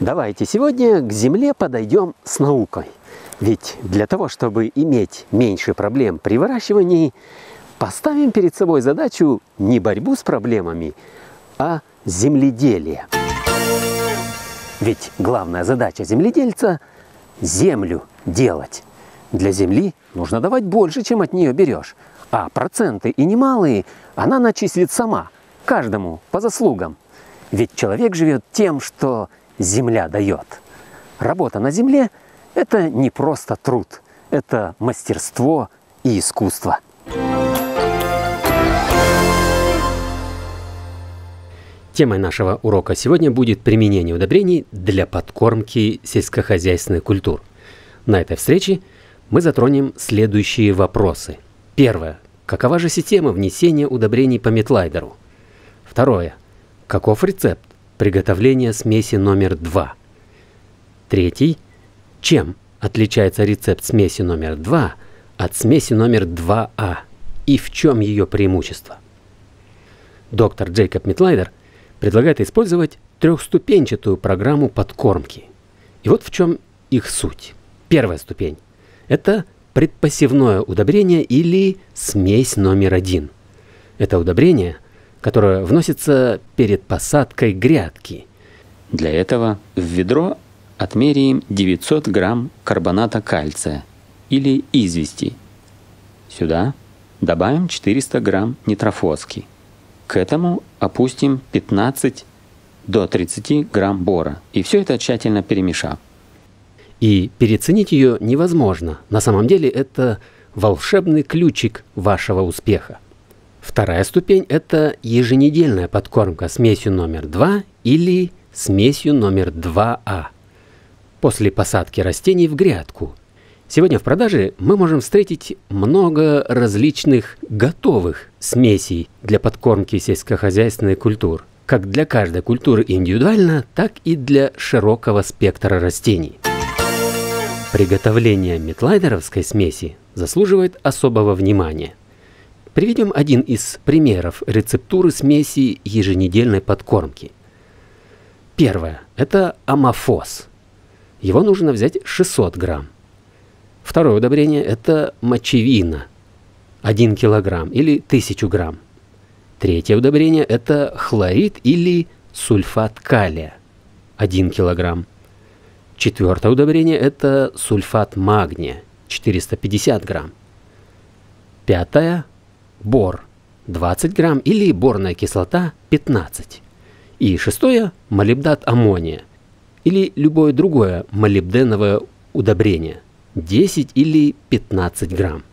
Давайте сегодня к Земле подойдем с наукой. Ведь для того, чтобы иметь меньше проблем при выращивании, поставим перед собой задачу не борьбу с проблемами, а земледелие. Ведь главная задача земледельца – землю делать. Для земли нужно давать больше, чем от нее берешь. А проценты и немалые она начислит сама, каждому по заслугам. Ведь человек живет тем, что земля дает. Работа на земле – это не просто труд, это мастерство и искусство. Темой нашего урока сегодня будет применение удобрений для подкормки сельскохозяйственных культур. На этой встрече мы затронем следующие вопросы. Первое. Какова же система внесения удобрений по Миттлайдеру? Второе. Каков рецепт приготовления смеси номер 2? Третий. Чем отличается рецепт смеси номер 2 от смеси номер 2А и в чем ее преимущество? Доктор Джейкоб Миттлайдер предлагает использовать трехступенчатую программу подкормки. И вот в чем их суть. Первая ступень – это предпосевное удобрение или смесь номер 1. Это удобрение, которое вносится перед посадкой грядки. Для этого в ведро отмеряем 900 грамм карбоната кальция или извести. Сюда добавим 400 грамм нитрофоски. К этому опустим 15 до 30 грамм бора. И все это тщательно перемешав. И переоценить ее невозможно. На самом деле это волшебный ключик вашего успеха. Вторая ступень – это еженедельная подкормка смесью номер 2 или смесью номер 2А. После посадки растений в грядку. Сегодня в продаже мы можем встретить много различных готовых смесей для подкормки сельскохозяйственных культур, как для каждой культуры индивидуально, так и для широкого спектра растений. Приготовление миттлайдеровской смеси заслуживает особого внимания. Приведем один из примеров рецептуры смеси еженедельной подкормки. Первое – это амофос. Его нужно взять 600 грамм. Второе удобрение – это мочевина, 1 килограмм или 1000 грамм. Третье удобрение – это хлорид или сульфат калия, 1 килограмм. Четвертое удобрение – это сульфат магния, 450 грамм. Пятое – бор, 20 грамм или борная кислота, 15. И шестое – молибдат аммония или любое другое молибденовое удобрение. 10 или 15 грамм.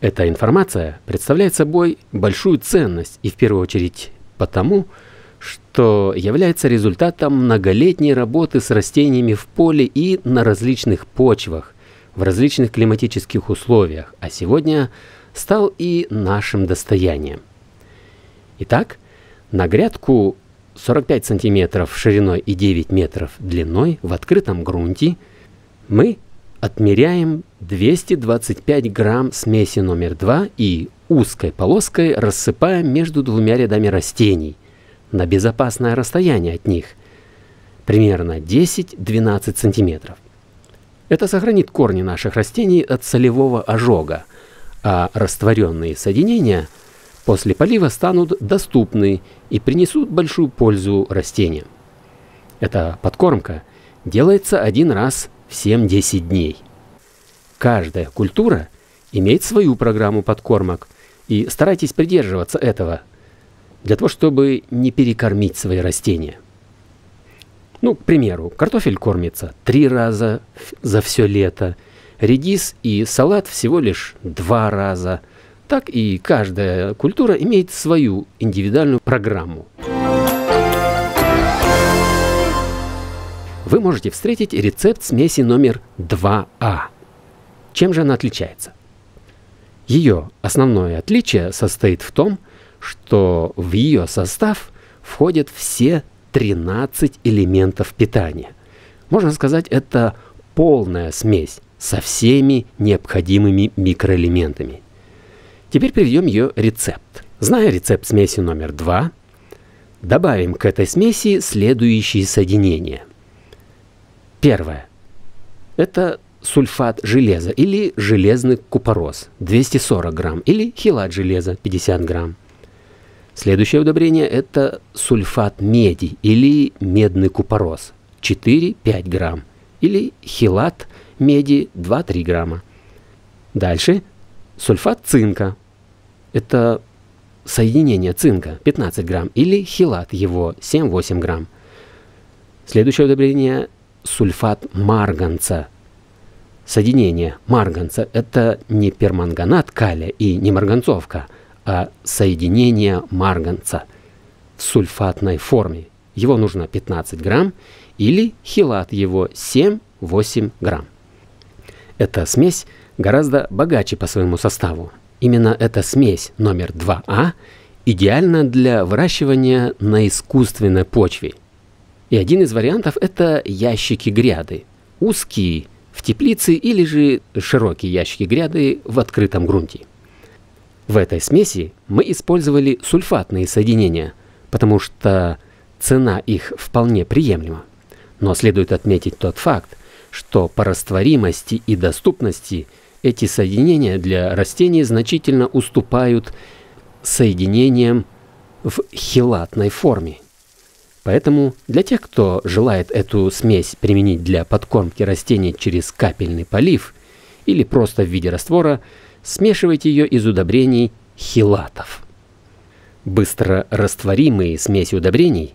Эта информация представляет собой большую ценность и в первую очередь потому, что является результатом многолетней работы с растениями в поле и на различных почвах, в различных климатических условиях, а сегодня стал и нашим достоянием. Итак, на грядку 45 сантиметров шириной и 9 метров длиной в открытом грунте мы отмеряем 225 грамм смеси номер 2 и узкой полоской рассыпаем между двумя рядами растений на безопасное расстояние от них, примерно 10-12 сантиметров. Это сохранит корни наших растений от солевого ожога, а растворенные соединения после полива станут доступны и принесут большую пользу растениям. Эта подкормка делается один раз 7-10 дней. Каждая культура имеет свою программу подкормок, и старайтесь придерживаться этого, для того, чтобы не перекормить свои растения. Ну, к примеру, картофель кормится 3 раза за все лето, редис и салат всего лишь 2 раза. Так и каждая культура имеет свою индивидуальную программу. Вы можете встретить рецепт смеси номер 2А. Чем же она отличается? Ее основное отличие состоит в том, что в ее состав входят все 13 элементов питания. Можно сказать, это полная смесь со всеми необходимыми микроэлементами. Теперь приведем ее рецепт. Зная рецепт смеси номер 2, добавим к этой смеси следующие соединения. Первое. Это сульфат железа или железный купорос 240 грамм или хилат железа 50 грамм. Следующее удобрение это сульфат меди или медный купорос 4-5 грамм или хилат меди 2-3 грамма. Дальше сульфат цинка. Это соединение цинка 15 грамм или хилат его 7-8 грамм. Следующее удобрение сульфат марганца. Соединение марганца это не перманганат калия и не марганцовка, а соединение марганца в сульфатной форме. Его нужно 15 грамм или хилат его 7-8 грамм. Эта смесь гораздо богаче по своему составу. Именно эта смесь номер 2А идеальна для выращивания на искусственной почве. И один из вариантов это ящики гряды, узкие в теплице или же широкие ящики гряды в открытом грунте. В этой смеси мы использовали сульфатные соединения, потому что цена их вполне приемлема. Но следует отметить тот факт, что по растворимости и доступности эти соединения для растений значительно уступают соединениям в хилатной форме. Поэтому для тех, кто желает эту смесь применить для подкормки растений через капельный полив или просто в виде раствора, смешивайте ее из удобрений хилатов. Быстро растворимые смеси удобрений,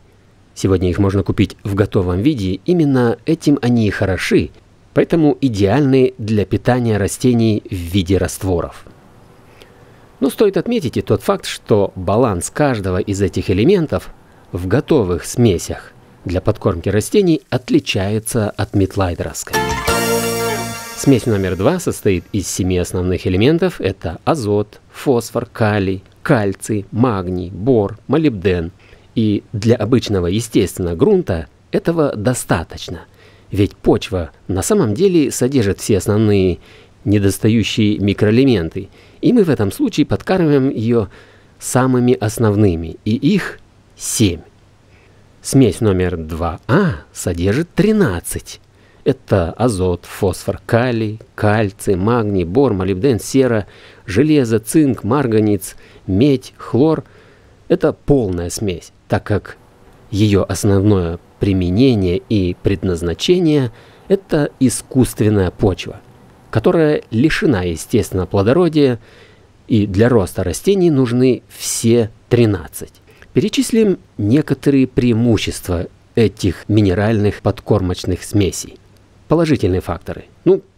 сегодня их можно купить в готовом виде, именно этим они и хороши, поэтому идеальны для питания растений в виде растворов. Но стоит отметить и тот факт, что баланс каждого из этих элементов в готовых смесях для подкормки растений отличается от миттлайдеровской. Смесь номер 2 состоит из 7 основных элементов. Это азот, фосфор, калий, кальций, магний, бор, молибден. И для обычного естественного грунта этого достаточно. Ведь почва на самом деле содержит все основные недостающие микроэлементы. И мы в этом случае подкармливаем ее самыми основными. И их 7. Смесь номер 2А содержит 13. Это азот, фосфор, калий, кальций, магний, бор, молибден, сера, железо, цинк, марганец, медь, хлор. Это полная смесь, так как ее основное применение и предназначение – это искусственная почва, которая лишена естественного плодородия, и для роста растений нужны все 13. Перечислим некоторые преимущества этих минеральных подкормочных смесей. Положительные факторы.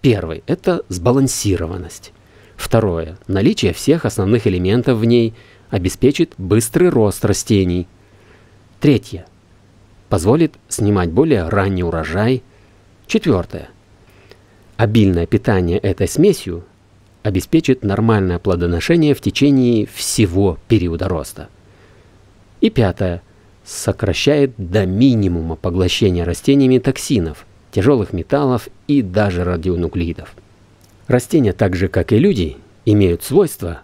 Первый – это сбалансированность. Второе – наличие всех основных элементов в ней обеспечит быстрый рост растений. Третье – позволит снимать более ранний урожай. Четвертое – обильное питание этой смесью обеспечит нормальное плодоношение в течение всего периода роста. И пятое – сокращает до минимума поглощение растениями токсинов, тяжелых металлов и даже радионуклидов. Растения, так же как и люди, имеют свойство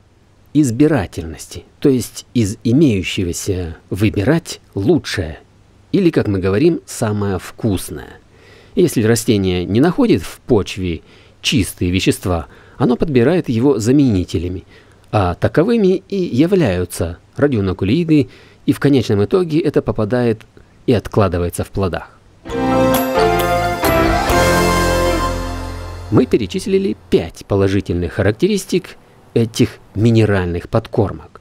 избирательности, то есть из имеющегося выбирать лучшее, или, как мы говорим, самое вкусное. Если растение не находит в почве чистые вещества, оно подбирает его заменителями, а таковыми и являются радионуклиды, и в конечном итоге это попадает и откладывается в плодах. Мы перечислили 5 положительных характеристик этих минеральных подкормок.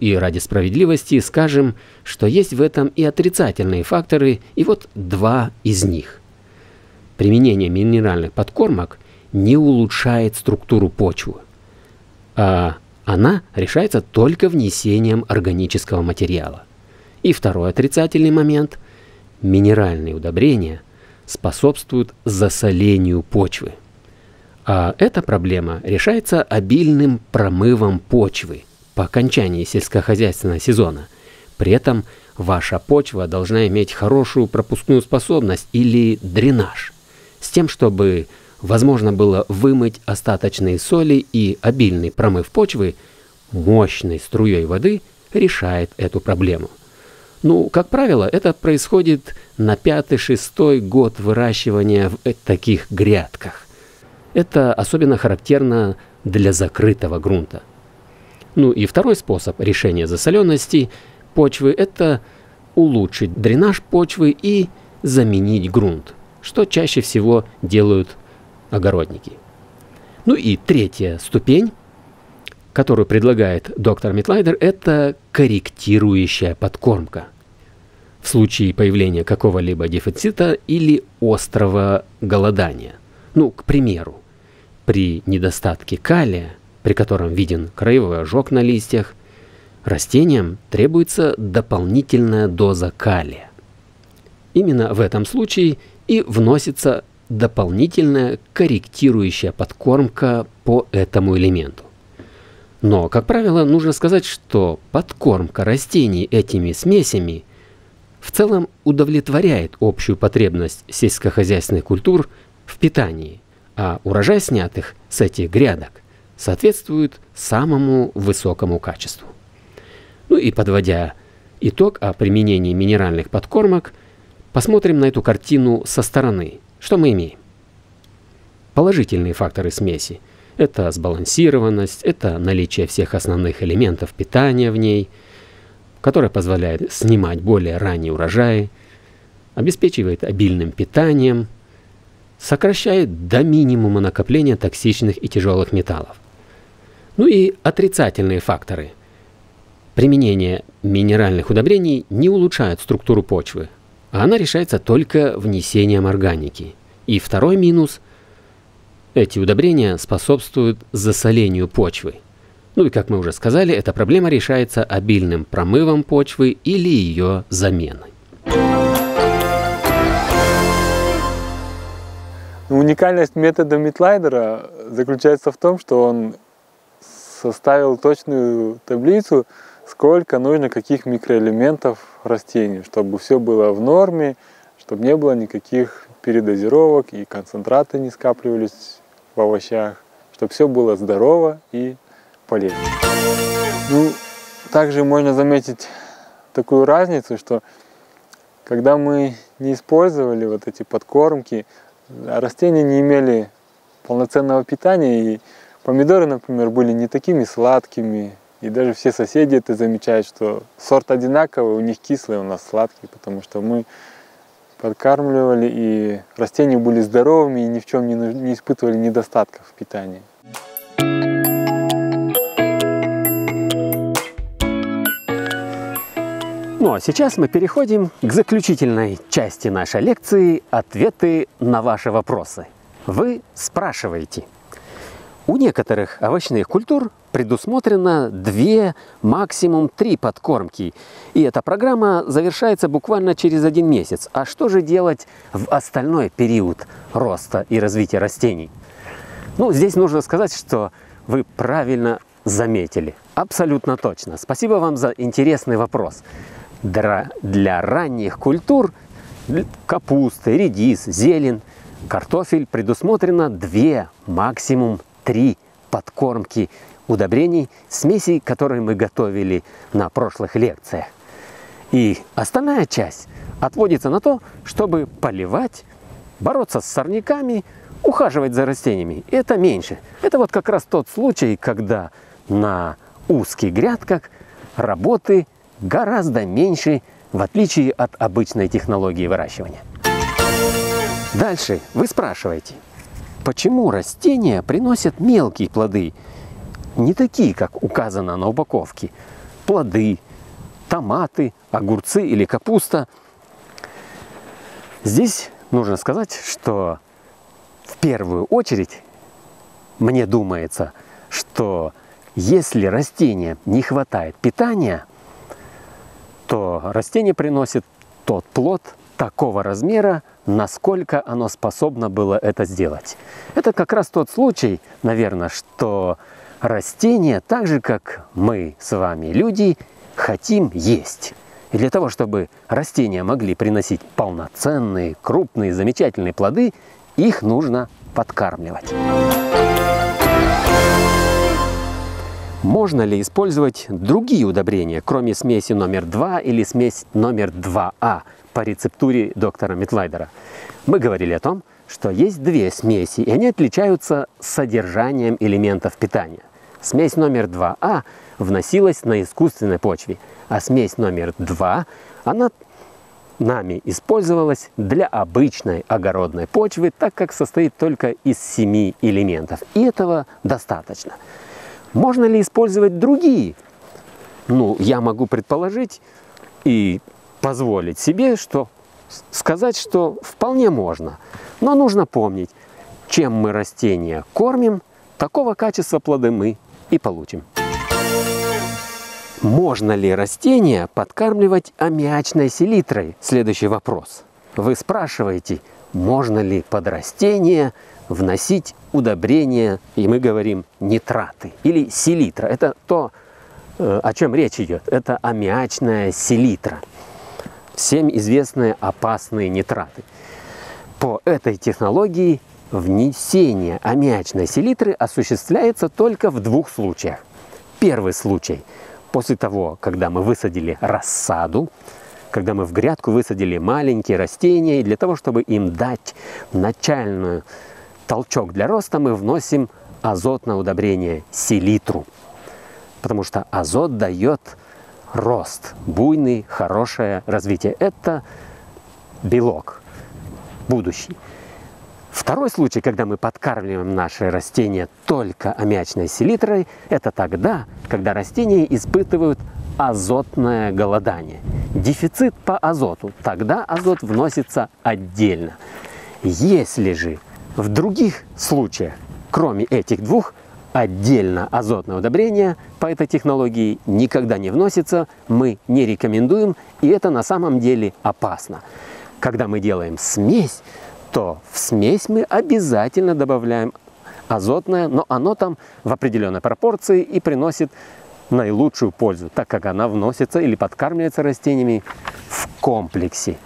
И ради справедливости скажем, что есть в этом и отрицательные факторы, и вот 2 из них. Применение минеральных подкормок не улучшает структуру почвы, а она решается только внесением органического материала. И второй отрицательный момент – минеральные удобрения способствуют засолению почвы. А эта проблема решается обильным промывом почвы по окончании сельскохозяйственного сезона. При этом ваша почва должна иметь хорошую пропускную способность или дренаж, с тем, чтобы возможно было вымыть остаточные соли, и обильный промыв почвы мощной струей воды решает эту проблему. Ну, как правило, это происходит на 5-6 год выращивания в таких грядках. Это особенно характерно для закрытого грунта. Ну и второй способ решения засоленности почвы – это улучшить дренаж почвы и заменить грунт, что чаще всего делают огородники. Ну и третья ступень, которую предлагает доктор Миттлайдер, это корректирующая подкормка в случае появления какого-либо дефицита или острого голодания. Ну, к примеру, при недостатке калия, при котором виден краевой ожог на листьях, растениям требуется дополнительная доза калия. Именно в этом случае и вносится дополнительная корректирующая подкормка по этому элементу. Но, как правило, нужно сказать, что подкормка растений этими смесями в целом удовлетворяет общую потребность сельскохозяйственных культур в питании, а урожай снятых с этих грядок соответствует самому высокому качеству. Ну и подводя итог о применении минеральных подкормок, посмотрим на эту картину со стороны. Что мы имеем? Положительные факторы смеси. Это сбалансированность, это наличие всех основных элементов питания в ней, которое позволяет снимать более ранние урожаи, обеспечивает обильным питанием, сокращает до минимума накопление токсичных и тяжелых металлов. Ну и отрицательные факторы. Применение минеральных удобрений не улучшает структуру почвы, а она решается только внесением органики. И второй минус. Эти удобрения способствуют засолению почвы. Ну и, как мы уже сказали, эта проблема решается обильным промывом почвы или ее заменой. Уникальность метода Миттлайдера заключается в том, что он составил точную таблицу, сколько нужно каких микроэлементов растению, чтобы все было в норме, чтобы не было никаких передозировок и концентраты не скапливались в овощах, чтобы все было здорово и полезно. Ну, также можно заметить такую разницу, что когда мы не использовали вот эти подкормки, растения не имели полноценного питания, и помидоры, например, были не такими сладкими. И даже все соседи это замечают, что сорт одинаковый, у них кислый, у нас сладкий, потому что мы подкармливали, и растения были здоровыми, и ни в чем не испытывали недостатков в питании. Ну а сейчас мы переходим к заключительной части нашей лекции «Ответы на ваши вопросы». Вы спрашиваете. У некоторых овощных культур предусмотрено 2, максимум 3 подкормки, и эта программа завершается буквально через 1 месяц. А что же делать в остальной период роста и развития растений? Ну, здесь нужно сказать, что вы правильно заметили. Абсолютно точно. Спасибо вам за интересный вопрос. Для ранних культур капусты, редис, зелень, картофель предусмотрено 2, максимум 3 подкормки удобрений, смесей, которые мы готовили на прошлых лекциях. И остальная часть отводится на то, чтобы поливать, бороться с сорняками, ухаживать за растениями. Это меньше. Это вот как раз тот случай, когда на узких грядках работы гораздо меньше, в отличие от обычной технологии выращивания. Дальше вы спрашиваете. Почему растения приносят мелкие плоды, не такие, как указано на упаковке? Плоды, томаты, огурцы или капуста. Здесь нужно сказать, что в первую очередь, мне думается, что если растениям не хватает питания, то растение приносит тот плод такого размера, насколько оно способно было это сделать. Это как раз тот случай, наверное, что растения, так же как мы с вами, люди, хотим есть. И для того, чтобы растения могли приносить полноценные, крупные, замечательные плоды, их нужно подкармливать. Можно ли использовать другие удобрения, кроме смеси номер 2 или смесь номер 2А по рецептуре доктора Миттлайдера? Мы говорили о том, что есть две смеси, и они отличаются содержанием элементов питания. Смесь номер 2А вносилась на искусственной почве, а смесь номер 2, она нами использовалась для обычной огородной почвы, так как состоит только из 7 элементов. И этого достаточно. Можно ли использовать другие? Ну, я могу предположить и позволить себе сказать, что вполне можно. Но нужно помнить, чем мы растения кормим, такого качества плоды мы и получим. Можно ли растения подкармливать аммиачной селитрой? Следующий вопрос. Вы спрашиваете, можно ли под растения вносить удобрения, и мы говорим нитраты или селитра. Это то, о чем речь идет. Это аммиачная селитра. Всем известные опасные нитраты. По этой технологии внесение аммиачной селитры осуществляется только в 2 случаях. Первый случай. После того, когда мы высадили рассаду, когда мы в грядку высадили маленькие растения, и для того, чтобы им дать начальный толчок для роста, мы вносим азотное удобрение селитру. Потому что азот дает рост, буйный, хорошее развитие. Это белок будущий. Второй случай, когда мы подкармливаем наши растения только аммиачной селитрой, это тогда, когда растения испытывают азотное голодание. Дефицит по азоту. Тогда азот вносится отдельно. Если же в других случаях, кроме этих 2, отдельно азотное удобрение по этой технологии никогда не вносится, мы не рекомендуем, и это на самом деле опасно. Когда мы делаем смесь, то в смесь мы обязательно добавляем азотное, но оно там в определенной пропорции и приносит наилучшую пользу, так как она вносится или подкармливается растениями в комплексе.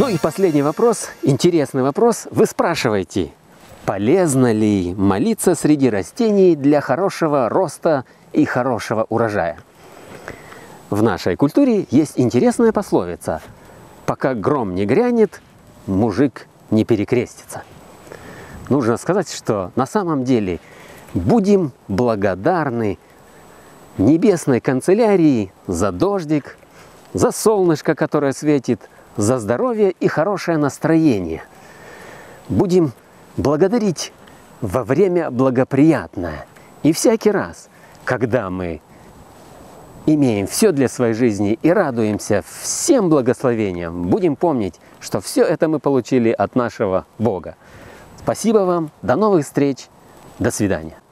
Ну и последний вопрос, интересный вопрос. Вы спрашиваете, полезно ли молиться среди растений для хорошего роста и хорошего урожая? В нашей культуре есть интересная пословица: «Пока гром не грянет, мужик не перекрестится». Нужно сказать, что на самом деле будем благодарны небесной канцелярии за дождик, за солнышко, которое светит, за здоровье и хорошее настроение. Будем благодарить во время благоприятное. И всякий раз, когда мы имеем все для своей жизни и радуемся всем благословениям, будем помнить, что все это мы получили от нашего Бога. Спасибо вам, до новых встреч, до свидания.